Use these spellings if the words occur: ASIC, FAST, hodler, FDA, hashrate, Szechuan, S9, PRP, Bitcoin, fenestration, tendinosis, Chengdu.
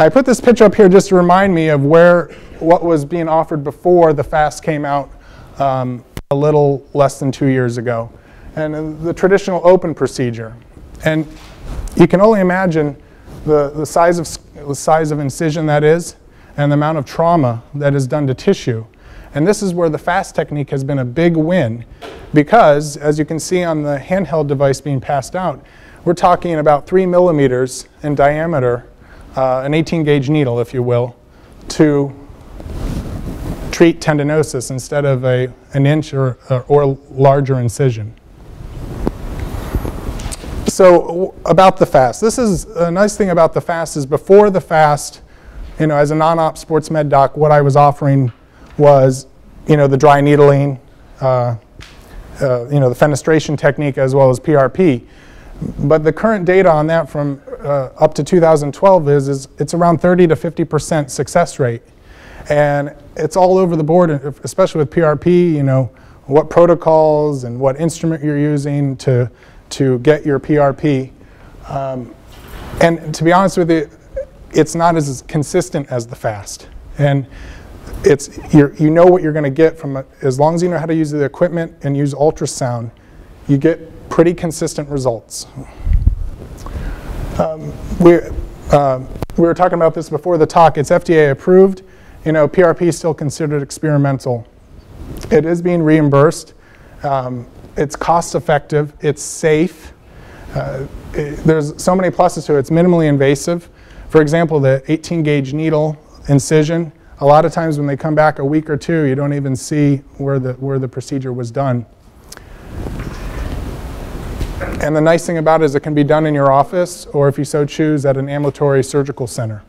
I put this picture up here just to remind me of what was being offered before the FAST came out a little less than 2 years ago, and the traditional open procedure. And you can only imagine the size of incision that is, and the amount of trauma that is done to tissue. And this is where the FAST technique has been a big win, because as you can see on the handheld device being passed out, we're talking about 3 millimeters in diameter, an 18-gauge needle, if you will, to treat tendinosis instead of an inch or larger incision. So about the FAST. This is a nice thing about the FAST is before the FAST, you know, as a non-op sports med doc, what I was offering was, you know, the dry needling, you know, the fenestration technique, as well as PRP. But the current data on that from up to 2012 is it's around 30% to 50% success rate. And it's all over the board, especially with PRP, you know, what protocols and what instrument you're using to get your PRP. And to be honest with you, it's not as consistent as the FAST. And it's, you know what you're going to get from it. As long as you know how to use the equipment and use ultrasound, you get pretty consistent results. We were talking about this before the talk. It's FDA approved. You know, PRP is still considered experimental. It is being reimbursed. It's cost effective. It's safe. There's so many pluses to it. It's minimally invasive. For example, the 18-gauge needle incision, a lot of times when they come back a week or two, you don't even see where the procedure was done. And the nice thing about it is it can be done in your office, or if you so choose, at an ambulatory surgical center.